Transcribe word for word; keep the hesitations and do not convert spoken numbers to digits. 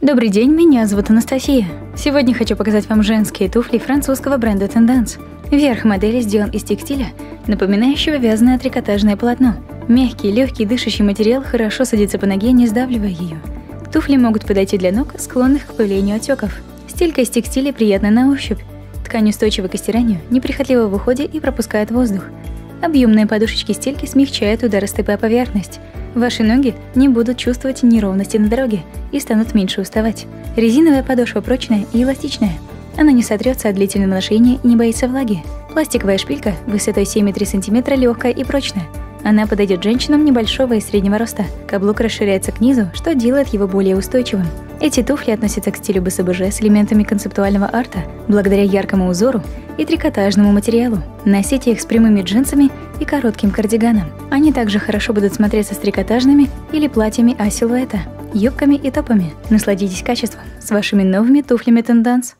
Добрый день, меня зовут Анастасия. Сегодня хочу показать вам женские туфли французского бренда Tendance. Верх модели сделан из текстиля, напоминающего вязаное трикотажное полотно. Мягкий, легкий, дышащий материал хорошо садится по ноге, не сдавливая ее. Туфли могут подойти для ног, склонных к появлению отеков. Стелька из текстиля приятна на ощупь. Ткань устойчива к стиранию, неприхотлива в уходе и пропускает воздух. Объемные подушечки стельки смягчают удары стопы о поверхность. Ваши ноги не будут чувствовать неровности на дороге и станут меньше уставать. Резиновая подошва прочная и эластичная. Она не сотрется от длительного ношения и не боится влаги. Пластиковая шпилька высотой семь и три десятых сантиметра легкая и прочная. Она подойдет женщинам небольшого и среднего роста. Каблук расширяется к низу, что делает его более устойчивым. Эти туфли относятся к стилю БСБЖ с элементами концептуального арта, благодаря яркому узору и трикотажному материалу. Носите их с прямыми джинсами и коротким кардиганом. Они также хорошо будут смотреться с трикотажными или платьями а-силуэта, юбками и топами. Насладитесь качеством с вашими новыми туфлями Tendance.